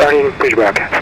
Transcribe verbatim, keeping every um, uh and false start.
starting pushback.